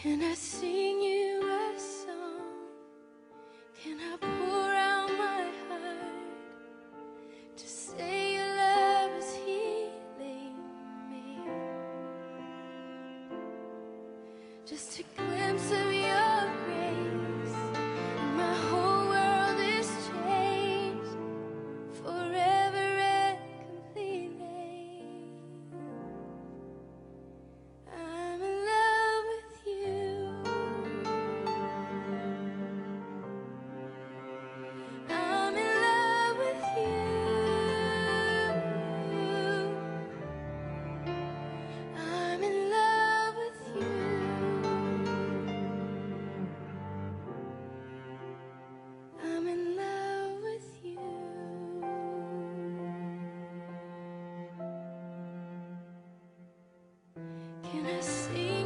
Can I sing you a song? Can I pour out my heart to say your love is healing me? Just a glimpse of your grace, and my whole world is changed forever and completely. I'm in love with you. I'm in love with you. I'm in love with you. I'm in love with you. Can I see?